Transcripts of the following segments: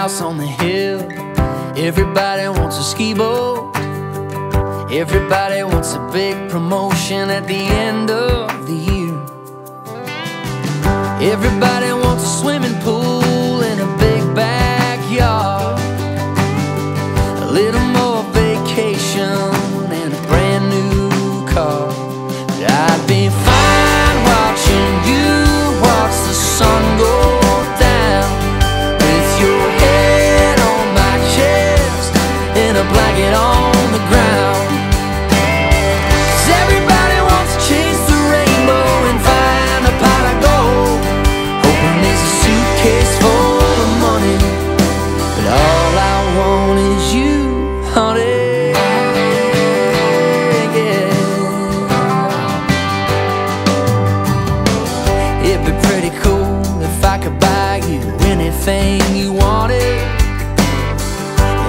house on the hill. Everybody wants a ski boat. Everybody wants a big promotion at the end of the year. Everybody wants a swimming pool in a big backyard, a little more vacation and a brand new car. But I'd be fine watching you watch the sun go down with your head on my chest and a blanket on the ground. Anything you wanted,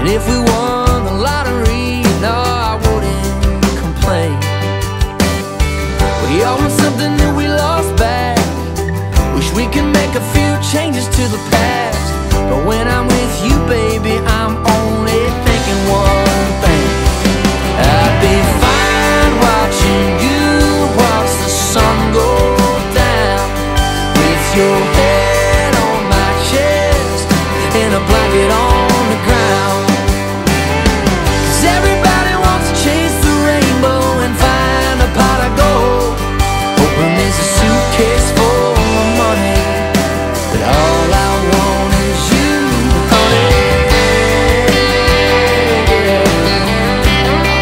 and if we won the lottery, no, I wouldn't complain. We all want something that we lost back. Wish we could make a few changes to the past, but when I'm with you, baby, I'm only thinking one thing. I'd be fine watching you watch the sun go down with your head in a blanket on the ground. 'Cause everybody wants to chase the rainbow and find a pot of gold, hoping there's a suitcase full of money, but all I want is you, honey. All I want is you.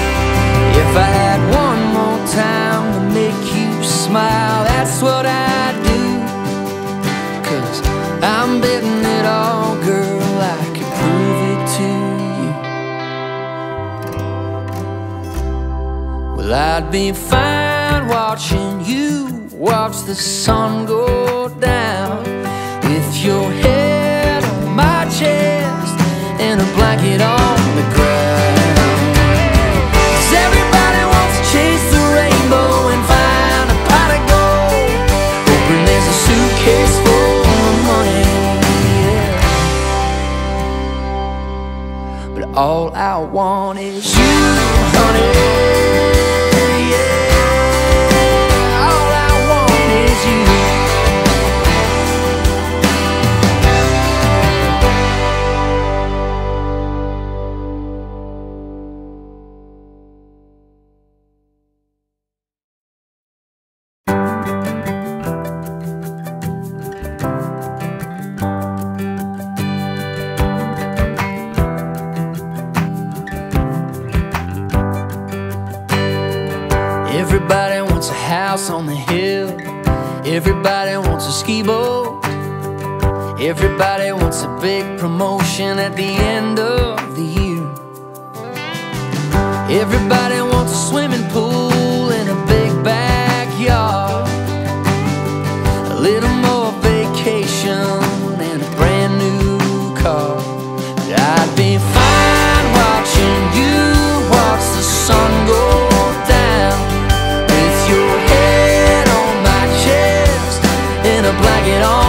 If I had one more time to make you smile, that's what I'd do. 'Cause I'm betting it all, girl, I can prove it to you. Well, I'd be fine watching you watch the sun go down with your head on my chest and a blanket on the ground. All I want is you, honey, yeah. All I want is you. Everybody wants a house on the hill. Everybody wants a ski boat. Everybody wants a big promotion at the end of the year. Everybody wants a swimming pool in a big backyard, a little more vacation and a brand new car. But I'd be fine watching you watch the sun go down. Get on.